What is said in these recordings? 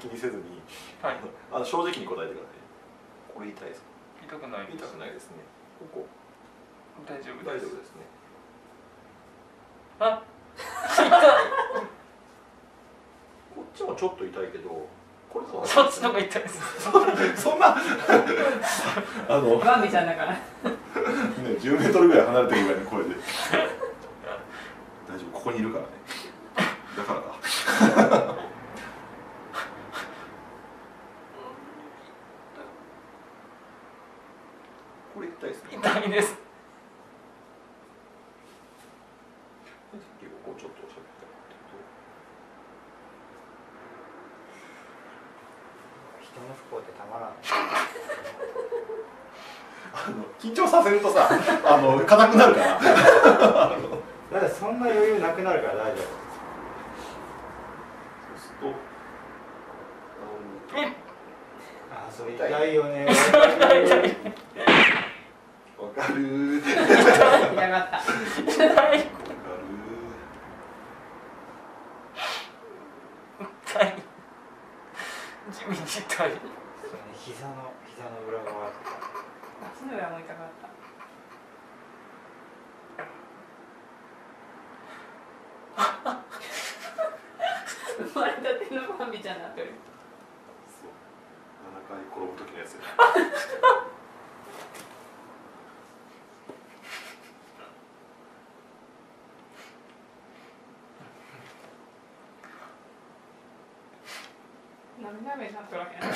気にせずに、はい、正直に答えてください。これ痛いですか？痛くないです。痛くないですね。ここ大丈夫です。大丈夫ですね。あ、こっちもちょっと痛いけど、これもそっちのが痛いです。そんなガンビちゃんだから。ね、10メートルぐらい離れてるぐらいの声で。大丈夫、ここにいるからね。だからだ。これ痛いですね。痛いです。ここちょっとしゃべってもらってると、人の不幸ってたまらない。緊張させるとさ、硬くなるから。だからそんな余裕なくなるから大丈夫。遊びたいよね。わかる。痛かった。痛い。わかる。痛い。地味に痛い。膝の裏側。足の裏も痛かった。生まれたてのバンビちゃんになってる。7回転ぶ時のやつ。涙目になってるわけない。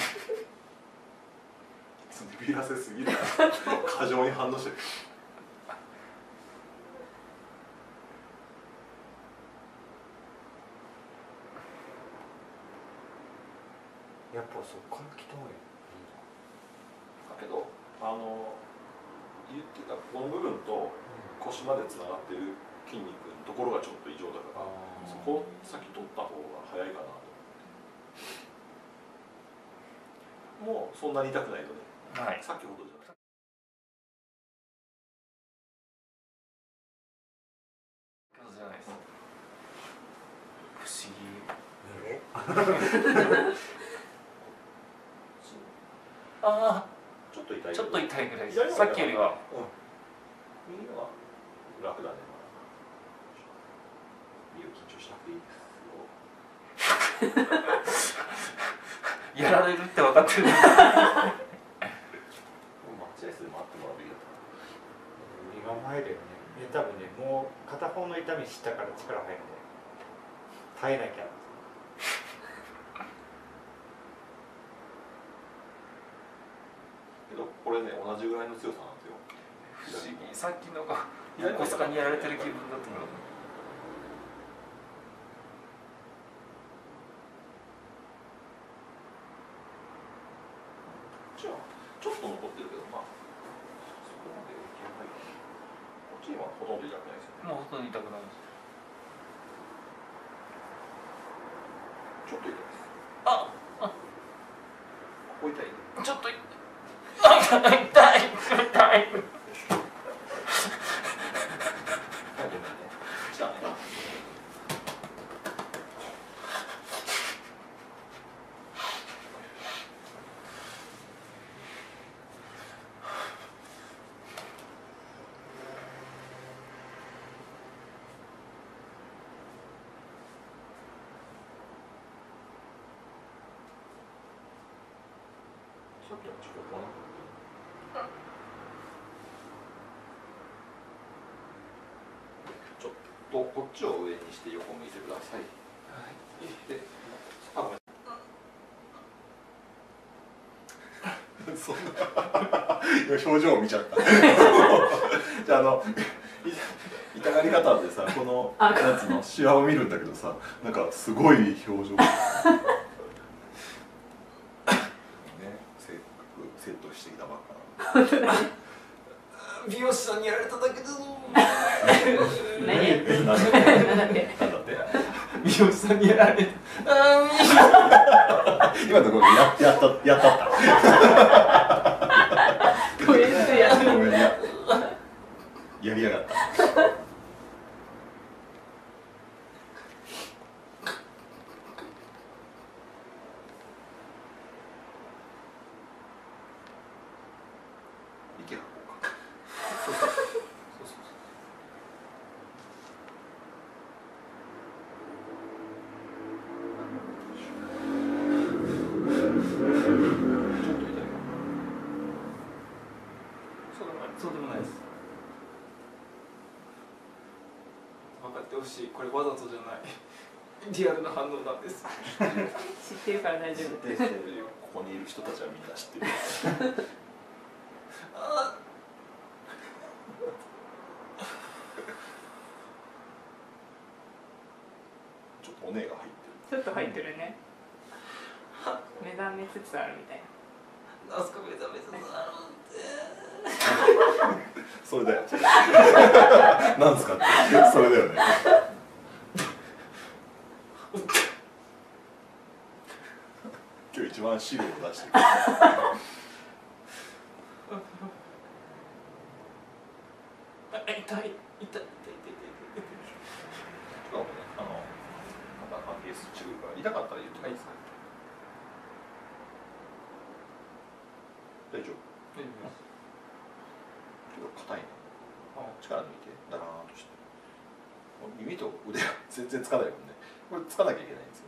ビビらせすぎる。過剰に反応してる。やっぱそこから来た方がいい。だけど言ってたこの部分と腰までつながってる筋肉のところがちょっと異常だから、そこを先取った方が早いかなと思って。もうそんなに痛くないので、はい、さっきほどじゃない。じゃないです。不思議。ああ、ちょっと痛い。ちょっと痛いぐらいです。さっきよりは。右は楽だね。右を緊張しなくていいですよ。やられるって分かってる。マッチアイスで回ってもらうべきだと思う。右が前だよね。多分ね、もう片方の痛み知ったから力入るんで、耐えなきゃ。これね、同じぐらいの強さなんですよ。不思議、さっきのが横須賀にやられてる気分だったから。じゃあ、ちょっと残ってるけど、まあそこまでいけない。こっちはほとんど痛くないですよね。もうほとんど痛くないです。ちょっと痛いです。あ、あ、ここ痛い。ちょっと痛い。痛い痛い痛い。さっきのちょっとかな。ちょっとこっちを上にして横向いてください。はい。で、あ、ごめん。そんな表情を見ちゃった。じゃあ痛がり方でさ、このやつのシワを見るんだけどさ、なんかすごい表情。ね、セットしてきたばっかな。美容師さんにやられただけだぞ。美容師さんにやられた。今のところやった。これやりやがった。ってほしい。これわざとじゃないリアルな反応なんです。知ってるから大丈夫。ここにいる人たちはみんな知ってる。あちょっとおねえが入ってる。ちょっと入ってるね。目覚めつつあるみたいな。あそこ目覚めつつあるって。それだよ。なんですかってそれだよね。今日一番資料を出してる。大丈夫。ちょっと硬いね。力抜いてダラーンとして。耳と腕が全然つかないもんね。これつかなきゃいけないんです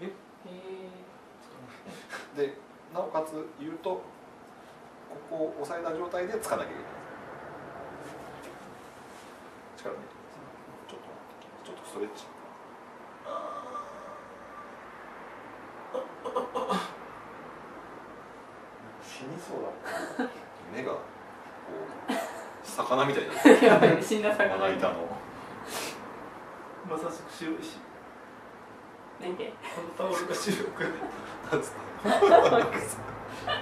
よ。で、なおかつ言うとここを押さえた状態でつかなきゃいけないんです。力抜いてちょっと待って、ちょっとストレッチ。死にそうだ。目がこう魚みたいな。やばい、死んだ魚。まな板の。まさしく白いし。なんで？このタオルが白くなんつった。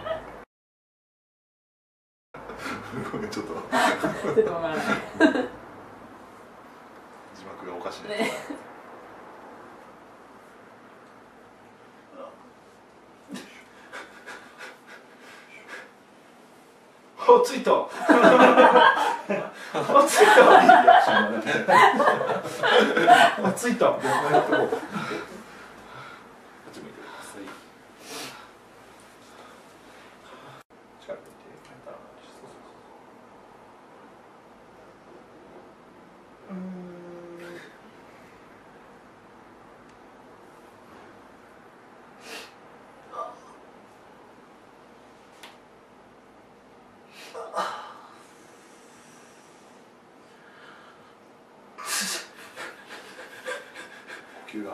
ごめんちょっと。ちょっとわからない。字幕がおかしいね。ついた。ついた。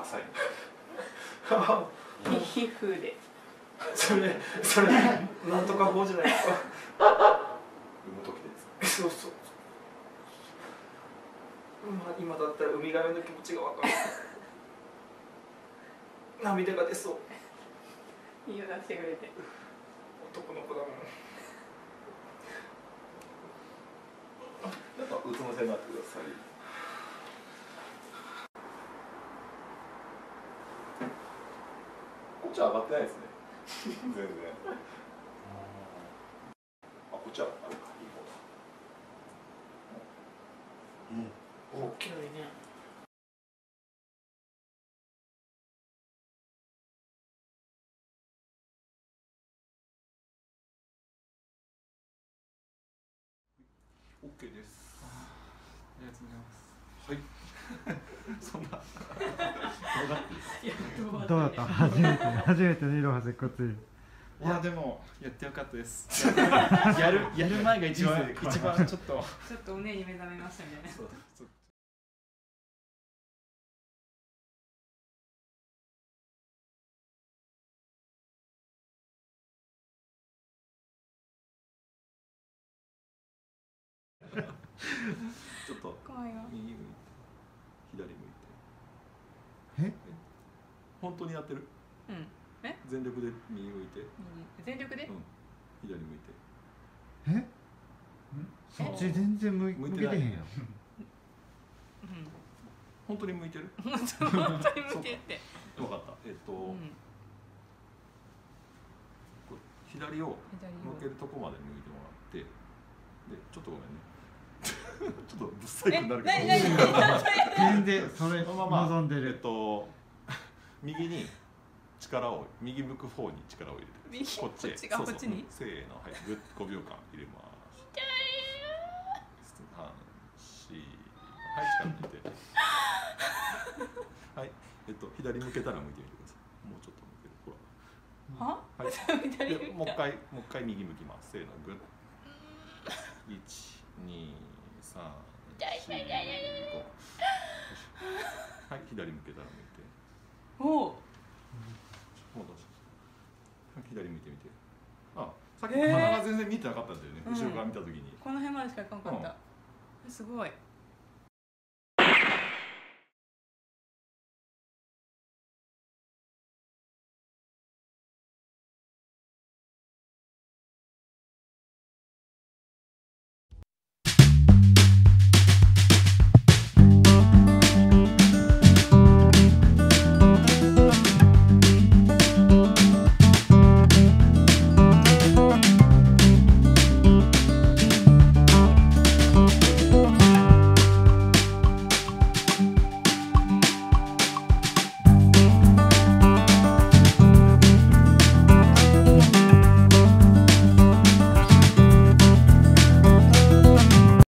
浅い。皮膚で。それなんとか法じゃないですか。産む時です。そうそう。まあ今だったらウミガメの気持ちがわかる。涙が出そう。いいよ出してくれて。男の子だもん。なんかうつむせになってください。こっちは上がってないですね。全然。あ、こっちはあるか、いい方だ。うん。大きいね。オッケーです。ありがとうございます。はい。そんな。どうだった？初めてのいろはせっこつゆ。いやでもやってよかったです。やる前が一番ちょっとおねえに目覚めましたね。ちょっと右向いて左向いて。本当にやってる。うん。全力で右向いて。全力で。左向いて。そっち全然向いてない。本当に向いてる。本当に向いてって。分かった。左を向けるとこまで向いてもらって。で、ちょっとごめんね。ちょっとぶっさいくなるけど。全然それ望んでると右に力を右向く方に力を入れてこっちがこっちにせーのはいぐっと5秒間入れます。はい力抜いてはい左向けたら向いてみてください。もうちょっと向けるほら。はい。もう一回右向きます。せーのぐっ1、2、3、4、5。はい、左向けたら向いて。おお。左向いてみて。あ、さっき鼻が全然見てなかったんだよね。後ろから見たときに。この辺までしかいかんかった。すごい。